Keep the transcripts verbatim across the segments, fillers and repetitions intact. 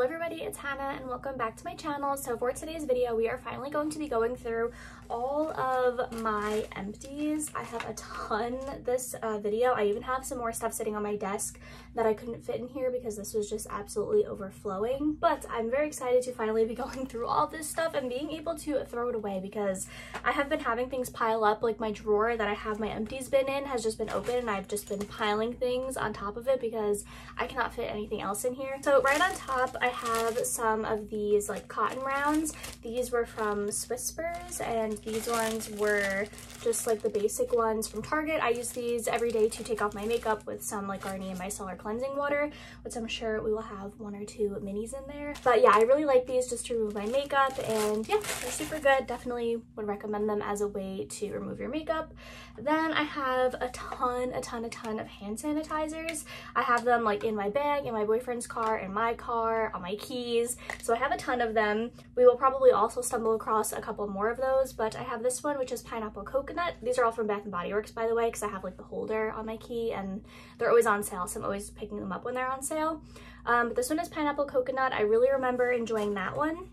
Hello everybody, it's Hannah and welcome back to my channel. So for today's video, we are finally going to be going through all of my empties. I have a ton this uh, video. I even have some more stuff sitting on my desk that I couldn't fit in here because this was just absolutely overflowing. But I'm very excited to finally be going through all this stuff and being able to throw it away because I have been having things pile up. Like my drawer that I have my empties bin in has just been open and I've just been piling things on top of it because I cannot fit anything else in here. So right on top, I have some of these like cotton rounds. These were from Swisspers and these ones were just like the basic ones from Target. I use these every day to take off my makeup with some like Garnier micellar cleansing water, which I'm sure we will have one or two minis in there. But yeah, I really like these just to remove my makeup, and yeah, they're super good. Definitely would recommend them as a way to remove your makeup. Then I have a ton, a ton, a ton of hand sanitizers. I have them like in my bag, in my boyfriend's car, in my car, on my keys. So I have a ton of them. We will probably also stumble across a couple more of those, but I have this one, which is pineapple coconut. These are all from Bath and Body Works, by the way, because I have like the holder on my key and they're always on sale, so I'm always picking them up when they're on sale. Um, but this one is pineapple coconut. I really remember enjoying that one.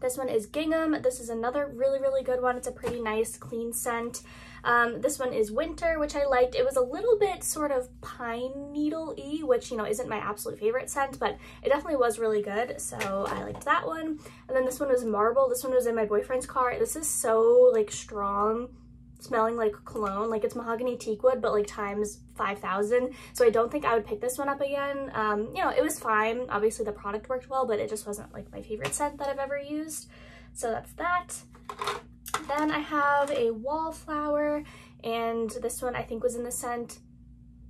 This one is gingham. This is another really, really good one. It's a pretty nice, clean scent. Um, this one is winter, which I liked. It was a little bit sort of pine needle-y, which, you know, isn't my absolute favorite scent, but it definitely was really good, so I liked that one. And then this one was marble. This one was in my boyfriend's car. This is so, like, strong, smelling like cologne. Like, it's mahogany teak wood, but, like, times five thousand, so I don't think I would pick this one up again. Um, you know, it was fine. Obviously, the product worked well, but it just wasn't, like, my favorite scent that I've ever used. So that's that. Then I have a wallflower, and this one I think was in the scent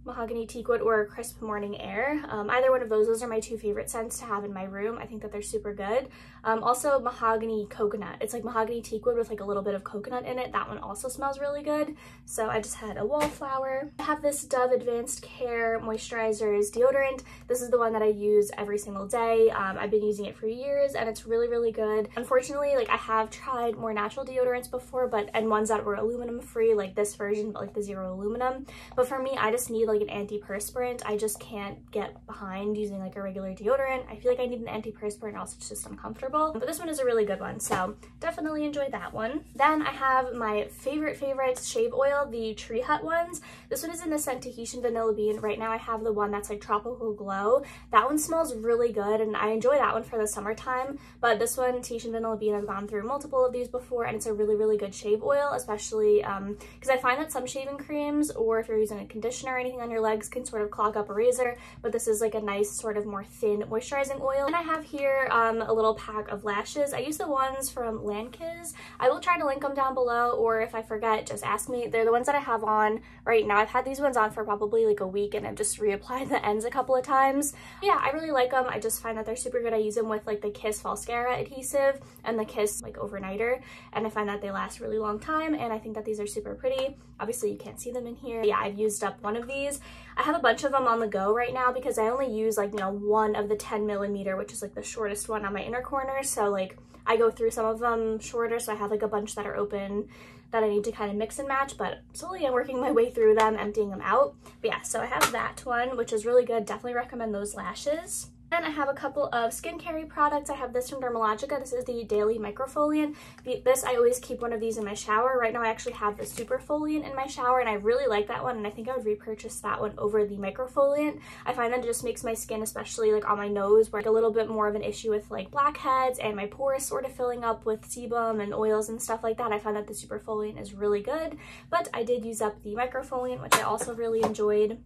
mahogany teakwood or crisp morning air. Um, either one of those, those are my two favorite scents to have in my room. I think that they're super good. Um, also mahogany coconut. It's like mahogany teakwood with like a little bit of coconut in it. That one also smells really good. So I just had a wallflower. I have this Dove Advanced Care Moisturizers deodorant. This is the one that I use every single day. Um, I've been using it for years and it's really, really good. Unfortunately, like I have tried more natural deodorants before, but and ones that were aluminum free, like this version, but like the zero aluminum. But for me, I just need like like an antiperspirant. I just can't get behind using like a regular deodorant. I feel like I need an antiperspirant, also it's just uncomfortable. But this one is a really good one, so definitely enjoyed that one. Then I have my favorite favorite shave oil, the Tree Hut ones. This one is in the scent Tahitian Vanilla Bean. Right now I have the one that's like Tropical Glow. That one smells really good and I enjoy that one for the summertime. But this one, Tahitian Vanilla Bean, I've gone through multiple of these before and it's a really, really good shave oil, especially um, because I find that some shaving creams or if you're using a conditioner or anything on your legs can sort of clog up a razor, but this is like a nice sort of more thin moisturizing oil. And I have here um, a little pack of lashes. I use the ones from Landkiss. I will try to link them down below, or if I forget, just ask me. They're the ones that I have on right now. I've had these ones on for probably like a week and I've just reapplied the ends a couple of times. Yeah, I really like them. I just find that they're super good. I use them with like the Kiss Falscara adhesive and the Kiss like overnighter, and I find that they last a really long time, and I think that these are super pretty. Obviously you can't see them in here. But yeah, I've used up one of these. I have a bunch of them on the go right now because I only use like, you know, one of the ten millimeter, which is like the shortest one on my inner corner. So like I go through some of them shorter. So I have like a bunch that are open that I need to kind of mix and match, but slowly I'm working my way through them, emptying them out. But yeah, so I have that one, which is really good. Definitely recommend those lashes. Then I have a couple of skincare products. I have this from Dermalogica. This is the Daily Microfoliant. The, this, I always keep one of these in my shower. Right now, I actually have the Superfoliant in my shower, and I really like that one, and I think I would repurchase that one over the Microfoliant. I find that it just makes my skin, especially like on my nose, where I get a little bit more of an issue with like blackheads and my pores sort of filling up with sebum and oils and stuff like that. I find that the Superfoliant is really good, but I did use up the Microfoliant, which I also really enjoyed.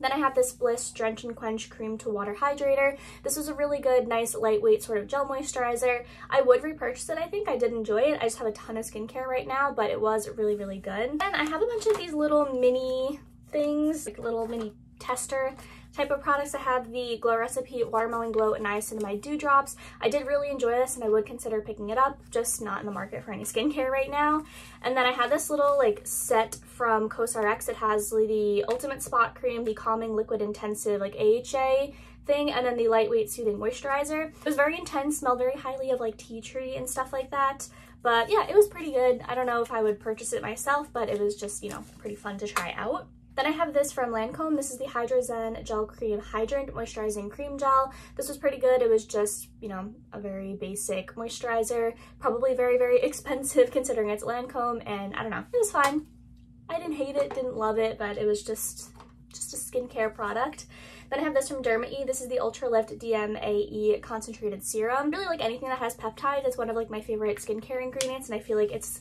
Then I have this Bliss Drench and Quench Cream to Water Hydrator. This is a really good, nice, lightweight sort of gel moisturizer. I would repurchase it, I think. I did enjoy it. I just have a ton of skincare right now, but it was really, really good. And I have a bunch of these little mini things, like little mini tester type of products. I have the Glow Recipe Watermelon Glow Niacinamide Dew Drops. I did really enjoy this and I would consider picking it up, just not in the market for any skincare right now. And then I have this little like set from COSRX. It has the Ultimate Spot Cream, the Calming Liquid Intensive like A H A thing, and then the Lightweight Soothing Moisturizer. It was very intense, smelled very highly of like tea tree and stuff like that. But yeah, it was pretty good. I don't know if I would purchase it myself, but it was just, you know, pretty fun to try out. Then I have this from Lancome. This is the Hydra Zen Gel Cream Hydrant Moisturizing Cream Gel. This was pretty good. It was just, you know, a very basic moisturizer. Probably very, very expensive considering it's Lancome, and I don't know. It was fine. I didn't hate it, didn't love it, but it was just, just a skincare product. Then I have this from Derma E. This is the Ultra Lift D M A E Concentrated Serum. Really like anything that has peptides. It's one of like my favorite skincare ingredients, and I feel like it's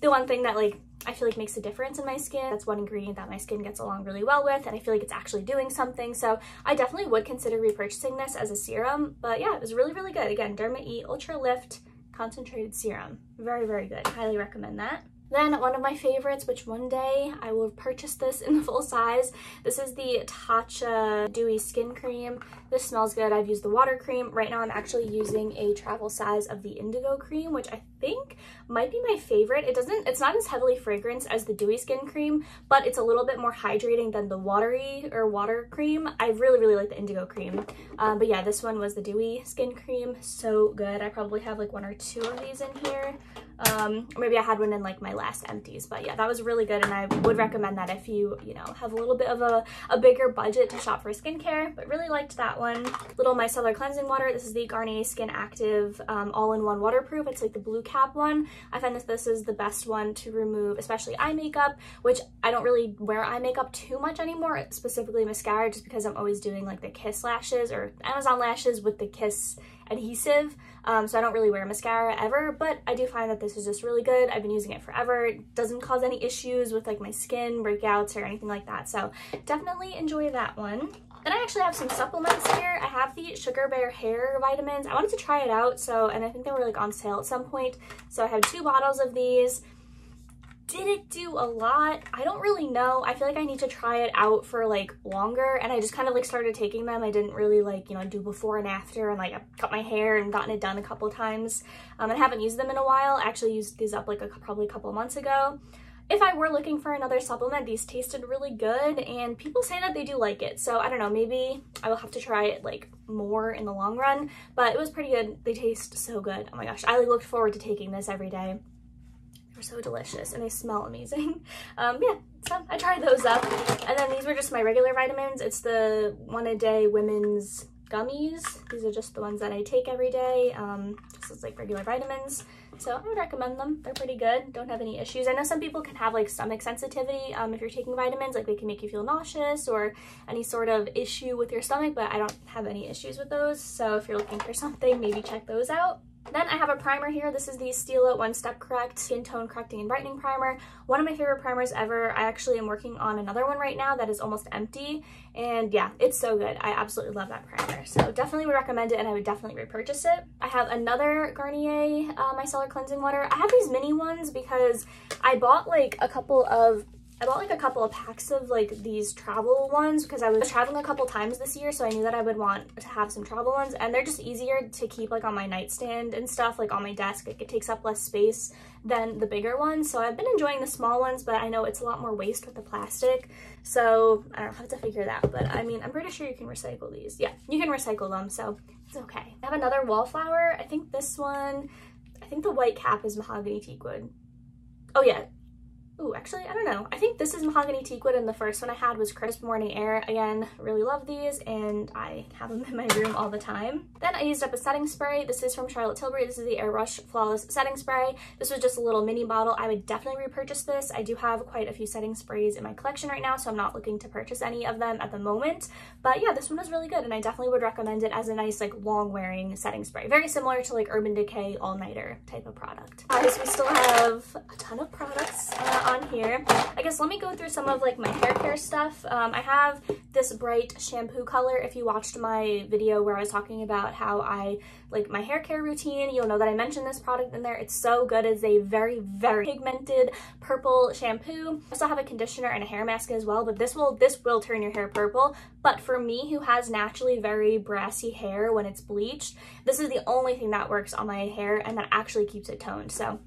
the one thing that like I feel like makes a difference in my skin. That's one ingredient that my skin gets along really well with, and I feel like it's actually doing something. So I definitely would consider repurchasing this as a serum. But yeah, it was really, really good. Again, Derma E Ultra Lift Concentrated Serum. Very, very good. Highly recommend that. Then one of my favorites, which one day I will purchase this in the full size. This is the Tatcha Dewy Skin Cream. This smells good. I've used the water cream. Right now I'm actually using a travel size of the Indigo Cream, which I think might be my favorite. It doesn't, it's not as heavily fragranced as the Dewy Skin Cream, but it's a little bit more hydrating than the watery or water cream. I really, really like the Indigo Cream. Um, but yeah, this one was the Dewy Skin Cream. So good. I probably have like one or two of these in here. Um, or maybe I had one in like my last empties, but yeah, that was really good, and I would recommend that if you, you know, have a little bit of a, a bigger budget to shop for skincare, but really liked that one. Little Micellar Cleansing Water. This is the Garnier Skin Active um, All-in-One Waterproof. It's like the blue cap one. I find that this is the best one to remove, especially eye makeup, which I don't really wear eye makeup too much anymore, specifically mascara, just because I'm always doing like the Kiss lashes or Amazon lashes with the Kiss adhesive, um, so I don't really wear mascara ever, but I do find that this is just really good. I've been using it forever. It doesn't cause any issues with like my skin breakouts or anything like that, so definitely enjoy that one. Then I actually have some supplements here. I have the Sugar Bear Hair vitamins. I wanted to try it out, so, and I think they were like on sale at some point, so I have two bottles of these. Did it do a lot? I don't really know. I feel like I need to try it out for like longer, and I just kind of like started taking them. I didn't really like, you know, do before and after, and like I cut my hair and gotten it done a couple times. Um, and I haven't used them in a while. I actually used these up like a, probably a couple months ago. If I were looking for another supplement, these tasted really good, and people say that they do like it. So I don't know, maybe I will have to try it like more in the long run, but it was pretty good. They taste so good. Oh my gosh, I like looked forward to taking this every day. So delicious, and they smell amazing. Um yeah, so I tried those up, and then these were just my regular vitamins. It's the One A Day women's gummies. These are just the ones that I take every day, um just as like regular vitamins, so I would recommend them. They're pretty good, don't have any issues. I know some people can have like stomach sensitivity um if you're taking vitamins, like they can make you feel nauseous or any sort of issue with your stomach, but I don't have any issues with those, so if you're looking for something, maybe check those out. Then I have a primer here. This is the Stila One Step Correct Skin Tone Correcting and Brightening Primer. One of my favorite primers ever. I actually am working on another one right now that is almost empty. And yeah, it's so good. I absolutely love that primer. So definitely would recommend it, and I would definitely repurchase it. I have another Garnier uh, Micellar Cleansing Water. I have these mini ones because I bought like a couple of I bought like a couple of packs of like these travel ones because I was traveling a couple times this year, so I knew that I would want to have some travel ones, and they're just easier to keep like on my nightstand and stuff, like on my desk. Like, it takes up less space than the bigger ones, so I've been enjoying the small ones, but I know it's a lot more waste with the plastic, so I don't have to figure that out. But I mean, I'm pretty sure you can recycle these. Yeah, you can recycle them, so it's okay. I have another Wallflower. I think this one, I think the white cap is mahogany teakwood. Oh yeah. Ooh, actually, I don't know. I think this is mahogany teakwood, and the first one I had was Crisp Morning Air. Again, really love these, and I have them in my room all the time. Then I used up a setting spray. This is from Charlotte Tilbury. This is the Airbrush Flawless Setting Spray. This was just a little mini bottle. I would definitely repurchase this. I do have quite a few setting sprays in my collection right now, so I'm not looking to purchase any of them at the moment. But yeah, this one was really good, and I definitely would recommend it as a nice, like, long-wearing setting spray. Very similar to, like, Urban Decay All-Nighter type of product. Guys, we still have a ton of products uh, on here. I guess let me go through some of like my hair care stuff. Um, I have this bright shampoo color. If you watched my video where I was talking about how I like my hair care routine, you'll know that I mentioned this product in there. It's so good. It's a very, very pigmented purple shampoo. I also have a conditioner and a hair mask as well, but this will this will turn your hair purple. But for me, who has naturally very brassy hair when it's bleached, this is the only thing that works on my hair and that actually keeps it toned. So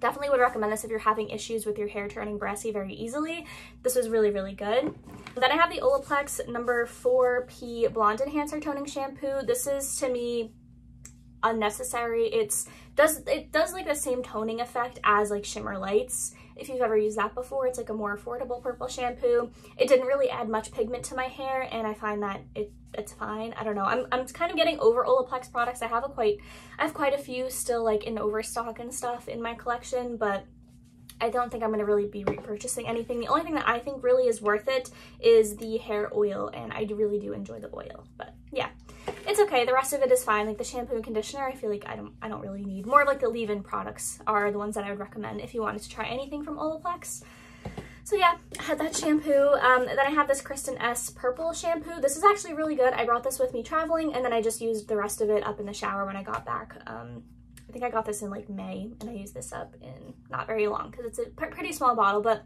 definitely would recommend this if you're having issues with your hair turning brassy very easily. This was really, really good. Then I have the Olaplex number four P Blonde Enhancer Toning Shampoo. This is, to me, unnecessary. It's does it does like the same toning effect as like shimmer lights. if you've ever used that before. It's like a more affordable purple shampoo. It didn't really add much pigment to my hair, and I find that it it's fine. I don't know. I'm, I'm kind of getting over Olaplex products. I have a quite I have quite a few still, like in overstock and stuff in my collection, but I don't think I'm going to really be repurchasing anything. The only thing that I think really is worth it is the hair oil, and I really do enjoy the oil. But yeah, it's okay. The rest of it is fine. Like the shampoo and conditioner, I feel like I don't I don't really need. More of like the leave-in products are the ones that I would recommend if you wanted to try anything from Olaplex. So yeah, I had that shampoo. Um, then I have this Kristen S purple shampoo. This is actually really good. I brought this with me traveling, and then I just used the rest of it up in the shower when I got back. Um, I think I got this in like May, and I used this up in not very long because it's a pretty small bottle, but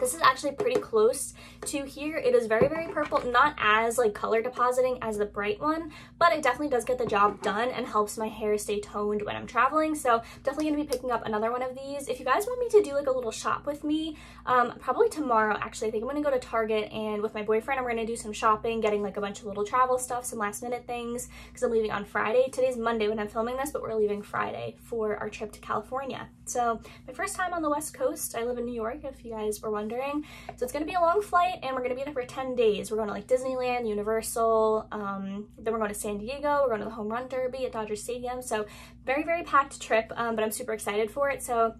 this is actually pretty close to here. It is very, very purple, not as like color depositing as the bright one, but it definitely does get the job done and helps my hair stay toned when I'm traveling. So definitely gonna be picking up another one of these. If you guys want me to do like a little shop with me, um, probably tomorrow, actually, I think I'm gonna go to Target, and with my boyfriend, I'm gonna do some shopping, getting like a bunch of little travel stuff, some last minute things, because I'm leaving on Friday. Today's Monday when I'm filming this, but we're leaving Friday. Friday for our trip to California. So my first time on the West Coast. I live in New York, if you guys were wondering. So it's gonna be a long flight, and we're gonna be there for ten days. We're going to like Disneyland, Universal, um, then we're going to San Diego, we're going to the Home Run Derby at Dodger Stadium. So very, very packed trip, um, but I'm super excited for it. So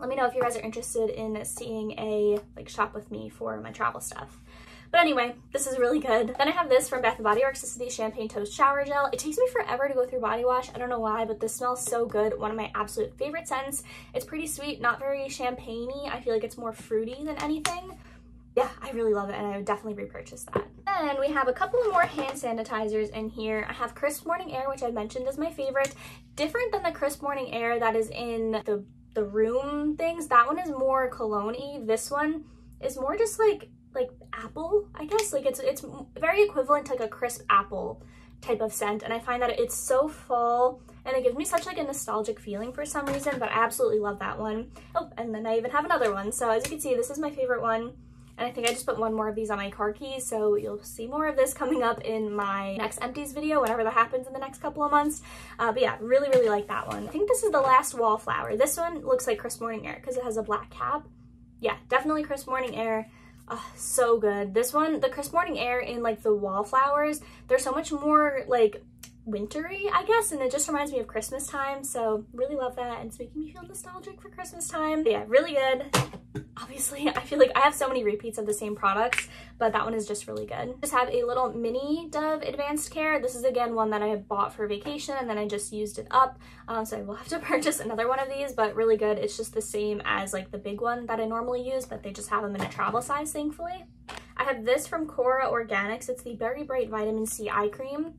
let me know if you guys are interested in seeing a like shop with me for my travel stuff. But anyway, this is really good. Then I have this from Bath and Body Works. This is the Champagne Toast Shower Gel. It takes me forever to go through body wash. I don't know why, but this smells so good. One of my absolute favorite scents. It's pretty sweet, not very champagne-y. I feel like it's more fruity than anything. Yeah, I really love it, and I would definitely repurchase that. Then we have a couple of more hand sanitizers in here. I have Crisp Morning Air, which I mentioned is my favorite. Different than the Crisp Morning Air that is in the, the room things. That one is more cologne-y. This one is more just like... like apple, I guess. Like it's it's very equivalent to like a crisp apple type of scent, and I find that it's so fall, and it gives me such like a nostalgic feeling for some reason, but I absolutely love that one. Oh, and then I even have another one. So as you can see, this is my favorite one, and I think I just put one more of these on my car keys, so you'll see more of this coming up in my next empties video, whenever that happens in the next couple of months. Uh, but yeah, really, really like that one. I think this is the last Wallflower. This one looks like Crisp Morning Air because it has a black cap. Yeah, definitely Crisp Morning Air. Oh, so good. This one, the Crisp Morning Air in like the Wallflowers, they're so much more like wintry, I guess, and it just reminds me of Christmas time, so really love that, and it's making me feel nostalgic for Christmas time. But yeah, really good. Obviously, I feel like I have so many repeats of the same products, but that one is just really good. Just have a little mini Dove Advanced Care. This is again one that I had bought for vacation, and then I just used it up, um, so I will have to purchase another one of these, but really good. It's just the same as like the big one that I normally use, but they just have them in a travel size, thankfully. I have this from Cora Organics. It's the Berry Bright Vitamin C Eye Cream.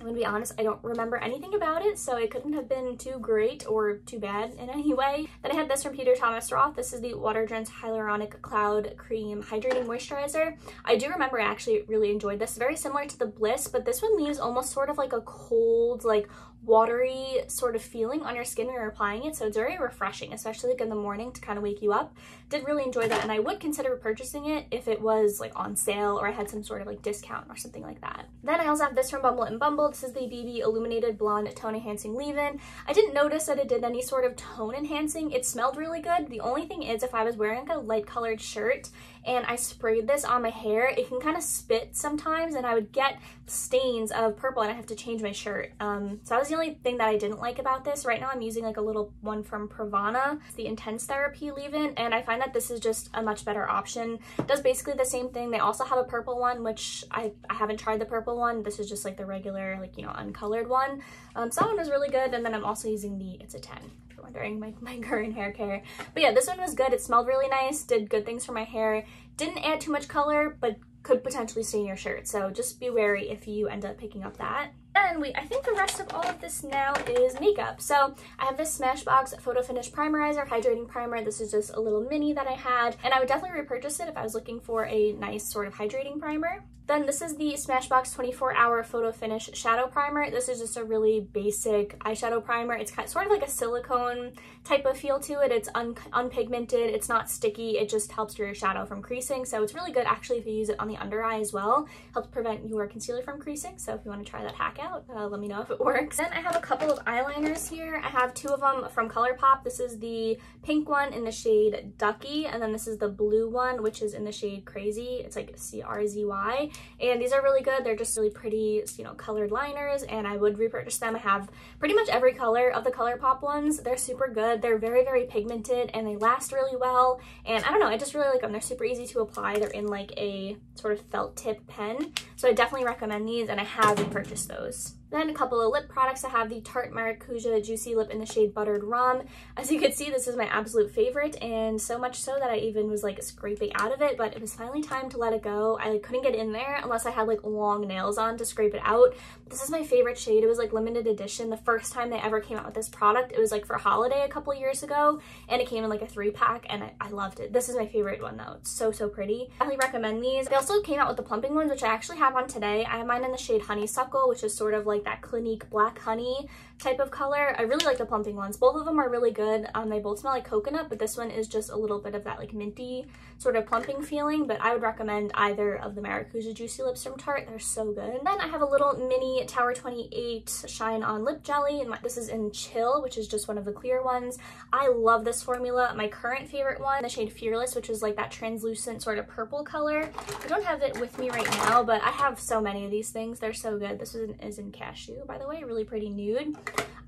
I'm gonna be honest, I don't remember anything about it, so it couldn't have been too great or too bad in any way. Then I had this from Peter Thomas Roth. This is the Water Drenched Hyaluronic Cloud Cream Hydrating Moisturizer. I do remember I actually really enjoyed this. Very similar to the Bliss, but this one leaves almost sort of like a cold, like watery sort of feeling on your skin when you're applying it, so it's very refreshing, especially like in the morning to kind of wake you up. Did really enjoy that, and I would consider purchasing it if it was like on sale or I had some sort of like discount or something like that. Then I also have this from Bumble and Bumble. This is the B B Illuminated Blonde Tone Enhancing Leave-In. I didn't notice that it did any sort of tone enhancing. It smelled really good. The only thing is, if I was wearing like a light colored shirt and I sprayed this on my hair, it can kind of spit sometimes, and I would get stains of purple, and I have to change my shirt. Um, so that was the only thing that I didn't like about this. Right now I'm using like a little one from Pravana. It's the Intense Therapy Leave-In, and I find that this is just a much better option. It does basically the same thing. They also have a purple one, which I, I haven't tried the purple one. This is just like the regular, like, you know, uncolored one. Um, so that one was really good, and then I'm also using the It's a ten. Wondering my, my current hair care. But yeah, this one was good. It smelled really nice, did good things for my hair, didn't add too much color, but could potentially stain your shirt, so just be wary if you end up picking up that. Then we, I think the rest of all of this now is makeup. So I have this Smashbox Photo Finish Primerizer Hydrating Primer. This is just a little mini that I had, and I would definitely repurchase it if I was looking for a nice sort of hydrating primer. Then this is the Smashbox twenty-four hour Photo Finish Shadow Primer. This is just a really basic eyeshadow primer. It's kind of, sort of like a silicone type of feel to it. It's un unpigmented, it's not sticky, it just helps your shadow from creasing. So it's really good actually if you use it on the under eye as well. Helps prevent your concealer from creasing. So if you want to try that hack out, uh, let me know if it works. Then I have a couple of eyeliners here. I have two of them from ColourPop. This is the pink one in the shade Ducky, and then this is the blue one, which is in the shade Crazy. It's like C R Z Y. And these are really good. They're just really pretty, you know, colored liners, and I would repurchase them. I have pretty much every color of the ColourPop ones. They're super good. They're very, very pigmented, and they last really well. And I don't know, I just really like them. They're super easy to apply. They're in like a sort of felt tip pen. So I definitely recommend these, and I have repurchased those. Then a couple of lip products. I have the Tarte Maracuja Juicy Lip in the shade Buttered Rum. As you can see, this is my absolute favorite, and so much so that I even was like scraping out of it, but it was finally time to let it go. I like, couldn't get in there unless I had like long nails on to scrape it out. This is my favorite shade. It was like limited edition. The first time they ever came out with this product, it was like for holiday a couple years ago, and it came in like a three pack, and I, I loved it. This is my favorite one though. It's so, so pretty. I highly recommend these. They also came out with the plumping ones, which I actually have on today. I have mine in the shade Honeysuckle, which is sort of like Like that Clinique Black Honey type of color. I really like the plumping ones. Both of them are really good. Um, they both smell like coconut, but this one is just a little bit of that like minty sort of plumping feeling, but I would recommend either of the Maracuja Juicy Lips from Tarte. They're so good. And then I have a little mini Tower twenty-eight Shine On Lip Jelly, and this is in Chill, which is just one of the clear ones. I love this formula. My current favorite one, the shade Fearless, which is like that translucent sort of purple color. I don't have it with me right now, but I have so many of these things. They're so good. This is in, is in Cashew, by the way, really pretty nude.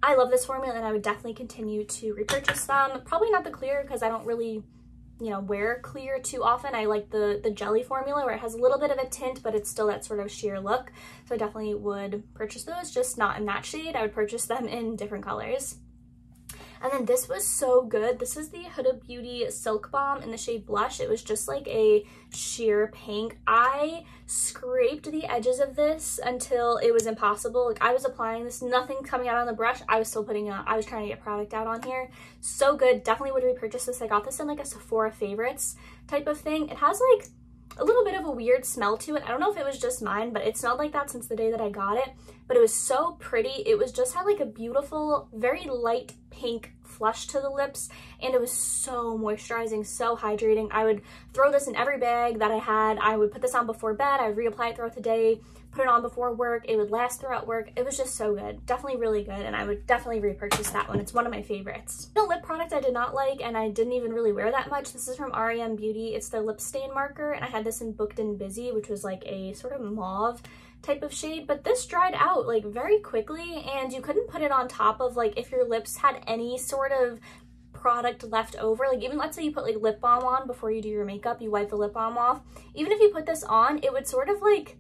I love this formula, and I would definitely continue to repurchase them. Probably not the clear, because I don't really, you know, wear clear too often. I like the the jelly formula where it has a little bit of a tint, but it's still that sort of sheer look. So I definitely would purchase those, just not in that shade. I would purchase them in different colors. And then this was so good. This is the Huda Beauty Silk Balm in the shade Blush. It was just like a sheer pink. I scraped the edges of this until it was impossible. Like, I was applying this, nothing coming out on the brush. I was still putting it on. I was trying to get product out on here. So good. Definitely would repurchase this. I got this in like a Sephora favorites type of thing. It has like a little bit of a weird smell to it. I don't know if it was just mine, but it smelled like that since the day that I got it. But it was so pretty. It was just had like a beautiful, very light pink flush to the lips, and it was so moisturizing, so hydrating. I would throw this in every bag that I had. I would put this on before bed. I would reapply it throughout the day, put it on before work. It would last throughout work. It was just so good. Definitely really good, and I would definitely repurchase that one. It's one of my favorites. The lip product I did not like, and I didn't even really wear that much. This is from R E M Beauty. It's the Lip Stain Marker, and I had this in Booked and Busy, which was like a sort of mauve type of shade, but this dried out like very quickly, and you couldn't put it on top of like if your lips had any sort of product left over. Like, even let's say you put like lip balm on before you do your makeup, you wipe the lip balm off. Even if you put this on, it would sort of like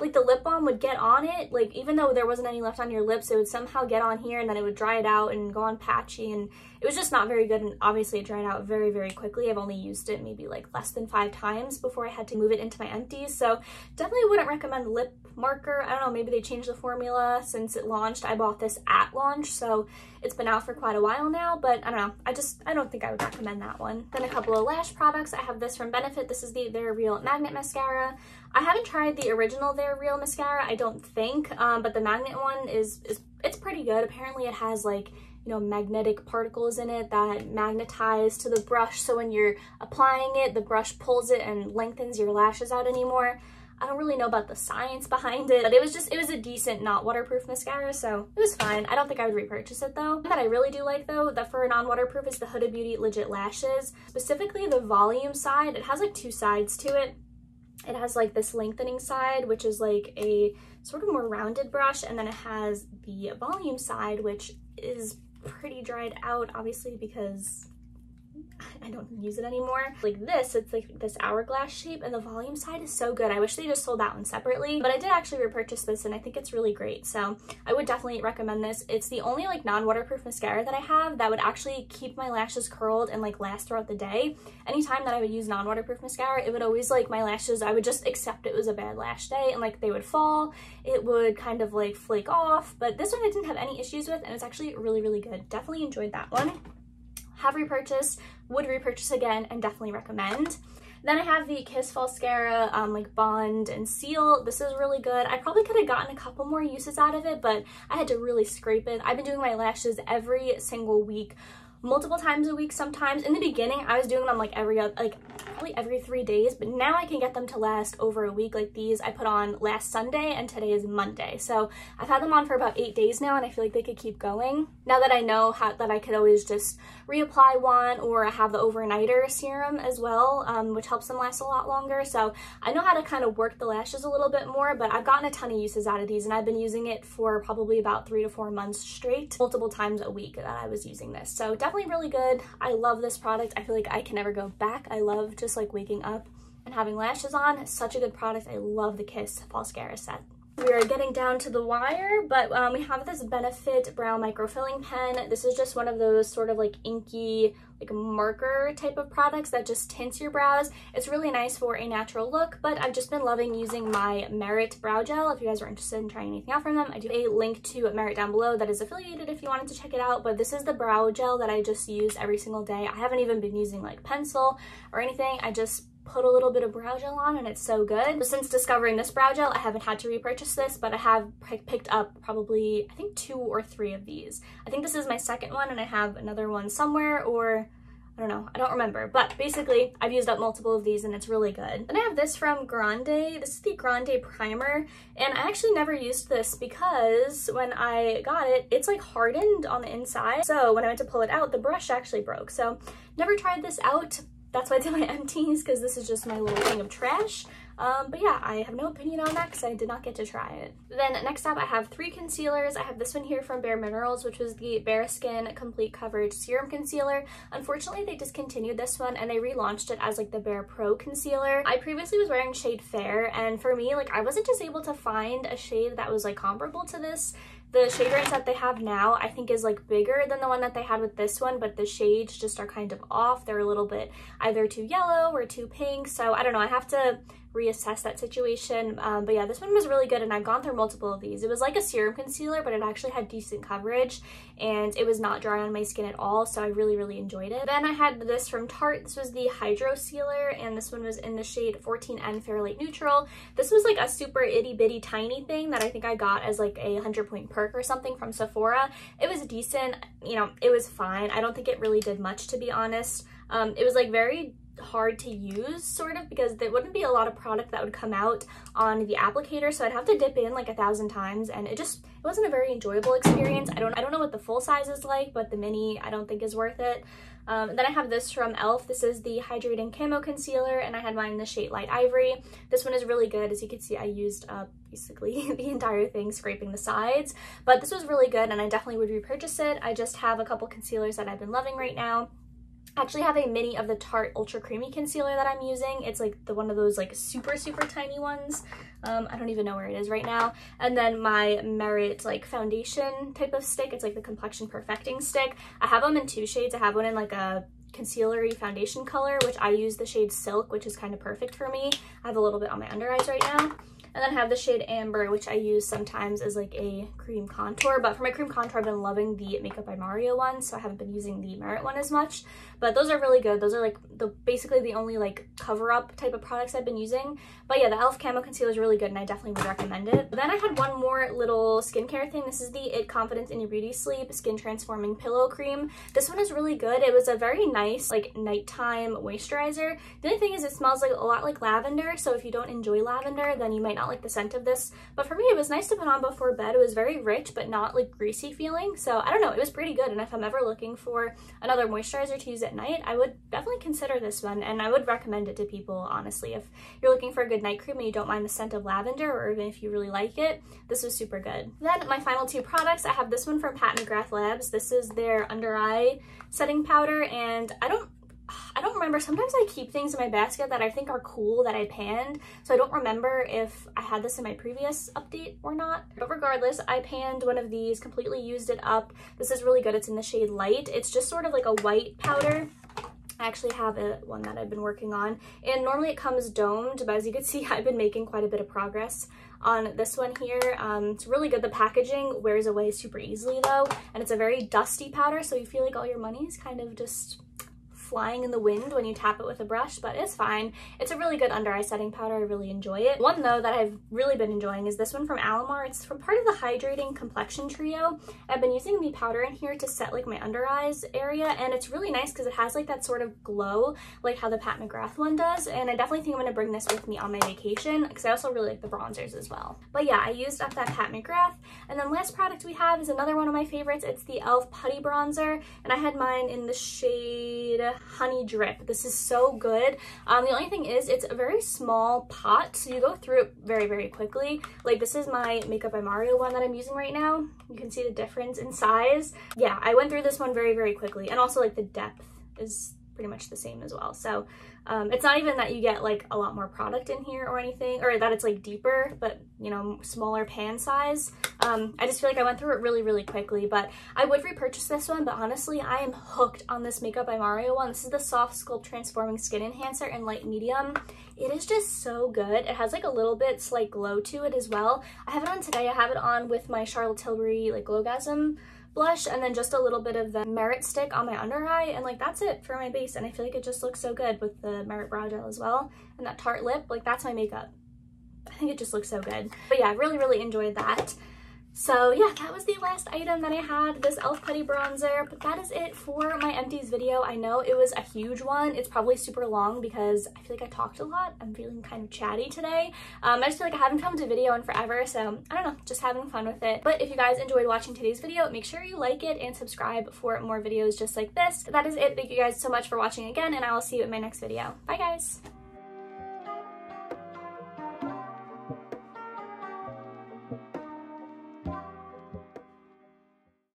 like the lip balm would get on it, like even though there wasn't any left on your lips, it would somehow get on here, and then it would dry it out and go on patchy, and it was just not very good. And obviously it dried out very, very quickly. I've only used it maybe like less than five times before I had to move it into my empties. So definitely wouldn't recommend Lip Marker. I don't know, maybe they changed the formula since it launched. I bought this at launch, so it's been out for quite a while now, but I don't know. I just, I don't think I would recommend that one. Then a couple of lash products. I have this from Benefit. This is the Their Real Magnet Mascara. I haven't tried the original Their Real Mascara, I don't think, um, but the Magnet one is, is, it's pretty good. Apparently it has like, you know, magnetic particles in it that magnetize to the brush. So when you're applying it, the brush pulls it and lengthens your lashes out anymore. I don't really know about the science behind it, but it was just, it was a decent, not waterproof mascara, so it was fine. I don't think I would repurchase it though. That I really do like though, that for non-waterproof, is the Huda Beauty Legit Lashes. Specifically the volume side, it has like two sides to it. It has like this lengthening side, which is like a sort of more rounded brush, and then it has the volume side, which is pretty dried out, obviously, because I don't use it anymore. Like this, it's like this hourglass shape, and the volume side is so good. I wish they just sold that one separately, but I did actually repurchase this, and I think it's really great. So I would definitely recommend this. It's the only like non-waterproof mascara that I have that would actually keep my lashes curled and like last throughout the day. Anytime that I would use non-waterproof mascara, it would always like my lashes, I would just accept it was a bad lash day, and like they would fall. It would kind of like flake off, but this one I didn't have any issues with, and it's actually really, really good. Definitely enjoyed that one. Have repurchased, would repurchase again, and definitely recommend. Then I have the Kiss Falscara um, like Bond and Seal. This is really good. I probably could have gotten a couple more uses out of it, but I had to really scrape it. I've been doing my lashes every single week, multiple times a week sometimes. In the beginning, I was doing them like every other, like probably every three days, but now I can get them to last over a week. Like these I put on last Sunday and today is Monday. So I've had them on for about eight days now and I feel like they could keep going. Now that I know how that I could always just reapply one, or I have the overnighter serum as well, um, which helps them last a lot longer. So I know how to kind of work the lashes a little bit more, but I've gotten a ton of uses out of these and I've been using it for probably about three to four months straight, multiple times a week that I was using this. So definitely Definitely really good. I love this product. I feel like I can never go back. I love just like waking up and having lashes on. It's such a good product. I love the Kiss Falscara set. We are getting down to the wire, but um, we have this Benefit brow microfilling pen. This is just one of those sort of like inky, like marker type of products that just tints your brows. It's really nice for a natural look, but I've just been loving using my Merit brow gel. If you guys are interested in trying anything out from them, I do a link to Merit down below that is affiliated if you wanted to check it out. But this is the brow gel that I just use every single day. I haven't even been using like pencil or anything. I just put a little bit of brow gel on and it's so good. Since discovering this brow gel, I haven't had to repurchase this, but I have picked up probably, I think two or three of these. I think this is my second one and I have another one somewhere, or I don't know, I don't remember, but basically I've used up multiple of these and it's really good. Then I have this from Grande. This is the Grande Primer, and I actually never used this because when I got it, it's like hardened on the inside. So when I went to pull it out, the brush actually broke. So never tried this out. That's why I did my empties, because this is just my little thing of trash. Um, but yeah, I have no opinion on that because I did not get to try it. Then next up, I have three concealers. I have this one here from Bare Minerals, which was the Bare Skin Complete Coverage Serum Concealer. Unfortunately, they discontinued this one and they relaunched it as like the Bare Pro Concealer. I previously was wearing shade Fair, and for me, like I wasn't just able to find a shade that was like comparable to this. The shade range that they have now, I think, is like bigger than the one that they had with this one, but the shades just are kind of off. They're a little bit either too yellow or too pink. So I don't know, I have to reassess that situation. Um, but yeah, this one was really good and I've gone through multiple of these. It was like a serum concealer, but it actually had decent coverage and it was not dry on my skin at all. So I really, really enjoyed it. Then I had this from Tarte. This was the Hydro Sealer, and this one was in the shade fourteen N Fairlight Neutral. This was like a super itty bitty tiny thing that I think I got as like a one hundred point perk or something from Sephora. It was decent, you know, it was fine. I don't think it really did much, to be honest. Um, it was like very hard to use, sort of, because there wouldn't be a lot of product that would come out on the applicator, so I'd have to dip in like a thousand times, and it just it wasn't a very enjoyable experience. I don't I don't know what the full size is like, but the mini I don't think is worth it. Um, then I have this from Elf. This is the Hydrating Camo Concealer, and I had mine in the shade Light Ivory. This one is really good. As you can see, I used up basically the entire thing, scraping the sides, but this was really good and I definitely would repurchase it. I just have a couple concealers that I've been loving right now. I actually have a mini of the Tarte Ultra Creamy Concealer that I'm using. It's like the one of those like super, super tiny ones. Um, I don't even know where it is right now. And then my Merit like foundation type of stick. It's like the Complexion Perfecting Stick. I have them in two shades. I have one in like a concealery foundation color, which I use the shade Silk, which is kind of perfect for me. I have a little bit on my under eyes right now. And then I have the shade Amber, which I use sometimes as like a cream contour. But for my cream contour, I've been loving the Makeup by Mario one, so I haven't been using the Merit one as much. But those are really good. Those are like the basically the only like cover-up type of products I've been using. But yeah, the Elf Camo Concealer is really good, and I definitely would recommend it. Then I had one more little skincare thing. This is the It Confidence in Your Beauty Sleep Skin Transforming Pillow Cream. This one is really good. It was a very nice like nighttime moisturizer. The only thing is it smells like a lot like lavender, so if you don't enjoy lavender, then you might not like the scent of this, but for me it was nice to put on before bed. It was very rich but not like greasy feeling, so I don't know, it was pretty good. And if I'm ever looking for another moisturizer to use at night, I would definitely consider this one, and I would recommend it to people, honestly. If you're looking for a good night cream and you don't mind the scent of lavender, or even if you really like it, this was super good. Then my final two products, I have this one from Pat McGrath Labs. This is their under eye setting powder, and I don't I don't remember. Sometimes I keep things in my basket that I think are cool that I panned, so I don't remember if I had this in my previous update or not. But regardless, I panned one of these, completely used it up. This is really good. It's in the shade Light. It's just sort of like a white powder. I actually have a, one that I've been working on, and normally it comes domed, but as you can see, I've been making quite a bit of progress on this one here. Um, it's really good. The packaging wears away super easily though, and it's a very dusty powder, so you feel like all your money's kind of just flying in the wind when you tap it with a brush, but it's fine. It's a really good under eye setting powder. I really enjoy it. One though that I've really been enjoying is this one from Alamar. It's from part of the Hydrating Complexion Trio. I've been using the powder in here to set like my under eyes area, and it's really nice because it has like that sort of glow like how the Pat McGrath one does, and I definitely think I'm going to bring this with me on my vacation because I also really like the bronzers as well. But yeah, I used up that Pat McGrath. And then last product we have is another one of my favorites. It's the Elf Putty Bronzer, and I had mine in the shade Honey Drip. This is so good. Um, the only thing is it's a very small pot, so you go through it very, very quickly. Like this is my Makeup by Mario one that I'm using right now. You can see the difference in size. Yeah, I went through this one very, very quickly, and also like the depth is pretty much the same as well. So um, it's not even that you get like a lot more product in here or anything, or that it's like deeper, but you know, smaller pan size. Um, I just feel like I went through it really, really quickly, but I would repurchase this one. But honestly, I am hooked on this Makeup by Mario one. This is the Soft Sculpt Transforming Skin Enhancer in Light Medium. It is just so good. It has like a little bit slight glow to it as well. I have it on today. I have it on with my Charlotte Tilbury like Glowgasm blush, and then just a little bit of the Merit stick on my under eye, and like that's it for my base. And I feel like it just looks so good with the Merit brow gel as well, and that Tarte lip. Like that's my makeup. I think it just looks so good. But yeah, I really really enjoyed that. So yeah, that was the last item that I had, this Elf Putty Bronzer. But that is it for my empties video. I know it was a huge one. It's probably super long because I feel like I talked a lot. I'm feeling kind of chatty today. Um, I just feel like I haven't filmed a video in forever. So I don't know, just having fun with it. But if you guys enjoyed watching today's video, make sure you like it and subscribe for more videos just like this. That is it. Thank you guys so much for watching again, and I will see you in my next video. Bye guys.